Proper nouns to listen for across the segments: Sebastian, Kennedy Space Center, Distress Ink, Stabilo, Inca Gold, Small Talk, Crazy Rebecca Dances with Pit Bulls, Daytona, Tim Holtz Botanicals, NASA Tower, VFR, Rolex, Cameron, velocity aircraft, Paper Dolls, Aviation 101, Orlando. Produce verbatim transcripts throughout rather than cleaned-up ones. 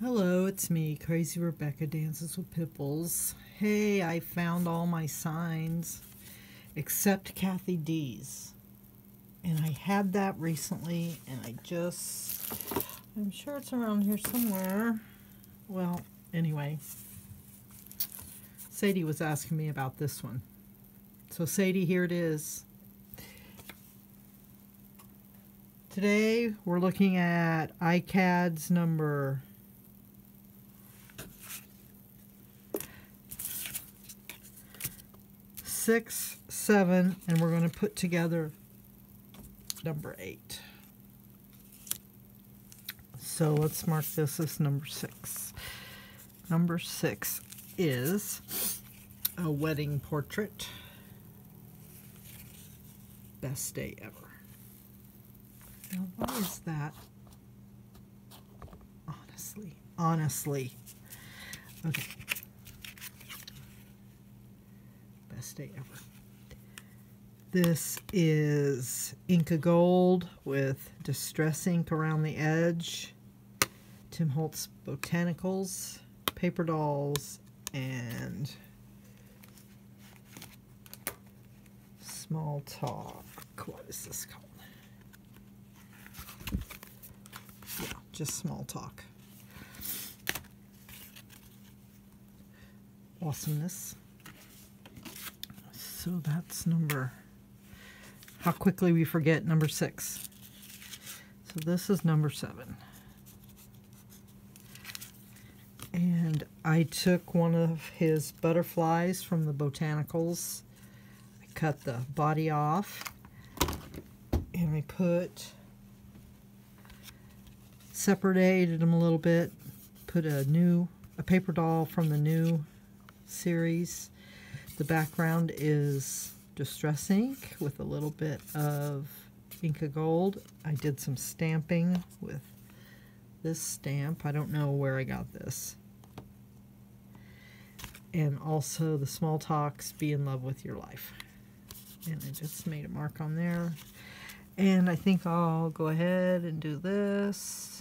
Hello, it's me, Crazy Rebecca Dances with Pit Bulls. Hey, I found all my signs except Kathy D's. And I had that recently, and I just, I'm sure it's around here somewhere. Well, anyway, Sadie was asking me about this one. So Sadie, here it is. Today, we're looking at I C A D's number six, seven, and we're going to put together number eight. So let's mark this as number six. Number six is a wedding portrait. Best day ever. Now, why is that? Honestly, honestly. Okay. Best day ever. This is Inca Gold with Distress Ink around the edge, Tim Holtz Botanicals, Paper Dolls, and Small Talk. What is this called? Yeah, just Small Talk. Awesomeness. So that's number... How quickly we forget number six. So this is number seven. And I took one of his butterflies from the botanicals. I cut the body off. And I put... separated them a little bit. Put a new... a paper doll from the new series. The background is Distress Ink with a little bit of Inca Gold. I did some stamping with this stamp. I don't know where I got this. And also the Small Talk's Be in Love with Your Life. And I just made a mark on there. And I think I'll go ahead and do this.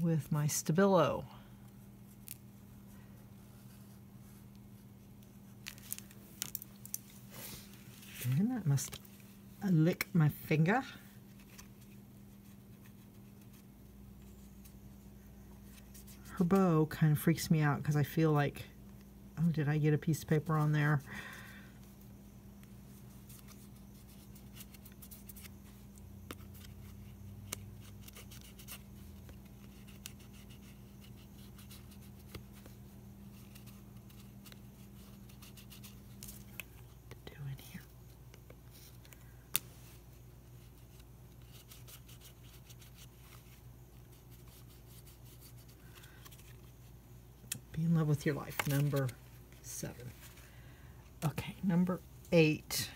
With my Stabilo. And I must lick my finger. Her bow kind of freaks me out because I feel like, oh, did I get a piece of paper on there? In Love with Your Life, number seven. Okay, number eight.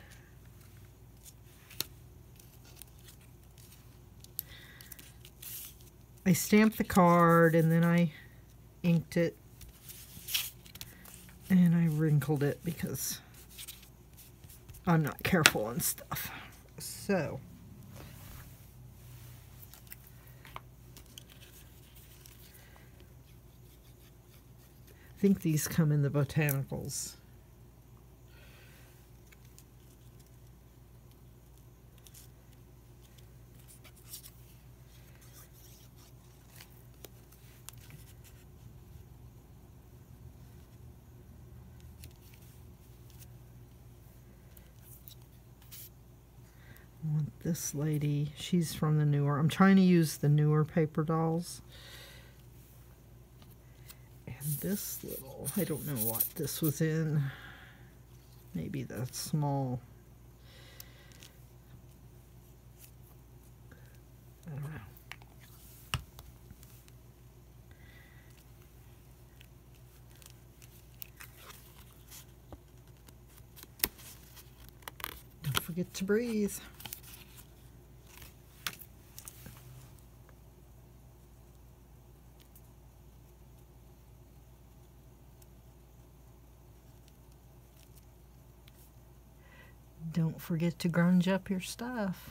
I stamped the card and then I inked it and I wrinkled it because I'm not careful and stuff. So I think these come in the botanicals. I want this lady. She's from the newer. I'm trying to use the newer paper dolls. This little, I don't know what this was in, maybe the small, I don't know. Don't forget to breathe. Don't forget to grunge up your stuff.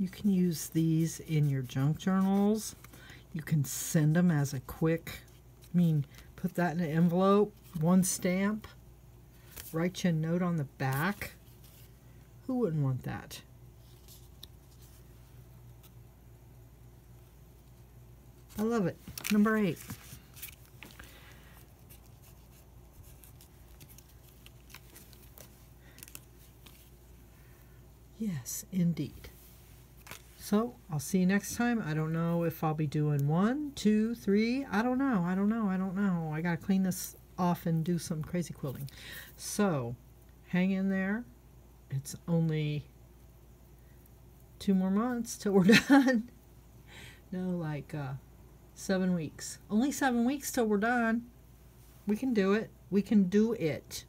You can use these in your junk journals. You can send them as a quick, I mean, put that in an envelope, one stamp, write you a note on the back. Who wouldn't want that? I love it. Number eight. Yes, indeed. So, I'll see you next time. I don't know if I'll be doing one, two, three. I don't know. I don't know. I don't know. I got to clean this off and do some crazy quilting. So, hang in there. It's only two more months till we're done. No, like uh, seven weeks. Only seven weeks till we're done. We can do it. We can do it.